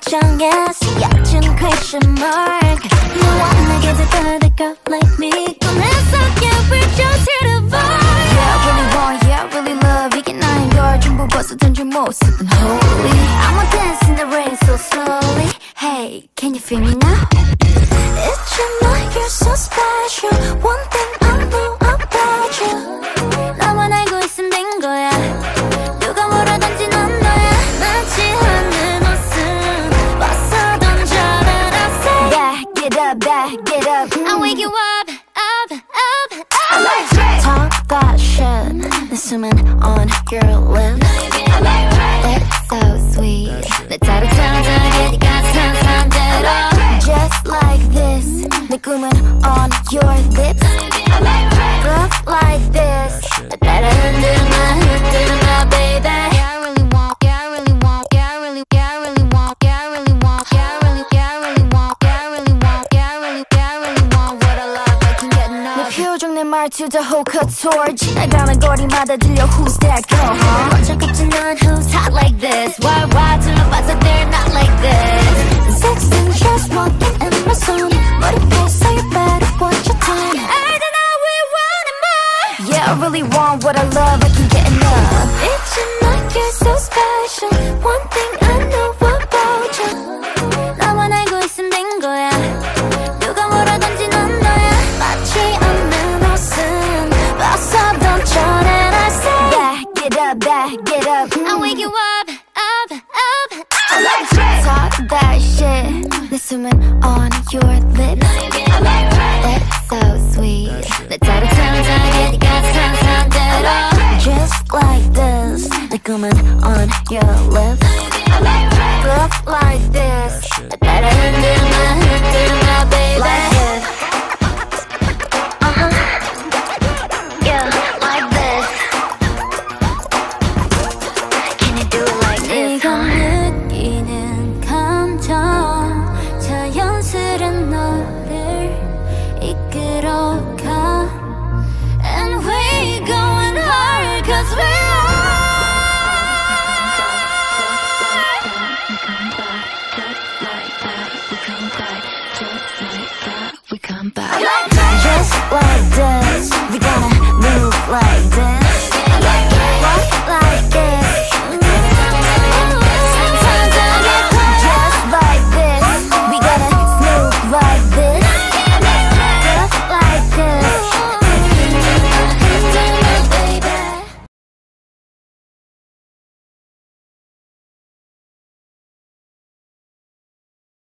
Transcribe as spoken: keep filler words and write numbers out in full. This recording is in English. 정했어 여친 question mark 너와 나게 됐다 a girl like me 꺼냈어 yeah we're just here to vibe Yeah I really want yeah I really love 이게 나의 별 전부 벌써 던진 모습은 holy I'm a dance in the rain so slowly Hey can you feel me now? It's your night you're so special One thing I know about you 나만 알고 있으면 된 거야 누가 뭐라든지 넌 너야 맞지 않는 옷은 벗어 던져라 Say Back get up back get up mm. I wake you up up up up I like it Talk that shit 내 숨은 on your lips I like it It's so sweet 내 따로 찾아가 니가 상상대로 Just like this, 내 꿈은 on your lips. Love like this, 따라 흔들마 흔들마 baby. Yeah I really want, yeah I really want, yeah I really, yeah I really want, yeah I really want, yeah I really, yeah I really want, yeah I really want, yeah I really, yeah I really want what I love. I can get enough. 내 표정 내 말투 the whole couture. 지나가는 거리마다 들려 who's that girl? 혼자 꼽지 난 who's hot like this? Why why 둘러봐서 they're not like this? Sex and just walking in my zone 머리에 so you better watch your time I don't know we wanted more Yeah I really want what I love I can get enough It's your night you're so special One thing I know about you 나만 알고 있으면 된 거야 누가 뭐라든지 넌 너야 맞지 않는 옷은 벗어던 전엔 I say Back get up back get up mm. I wake you up up up I like it Talk that shit 내 숨은 on your lips I like it It's so sweet 내 따로 창작해 니가 상상대로 Just like this 내 꿈은 on your lips I like it Look like this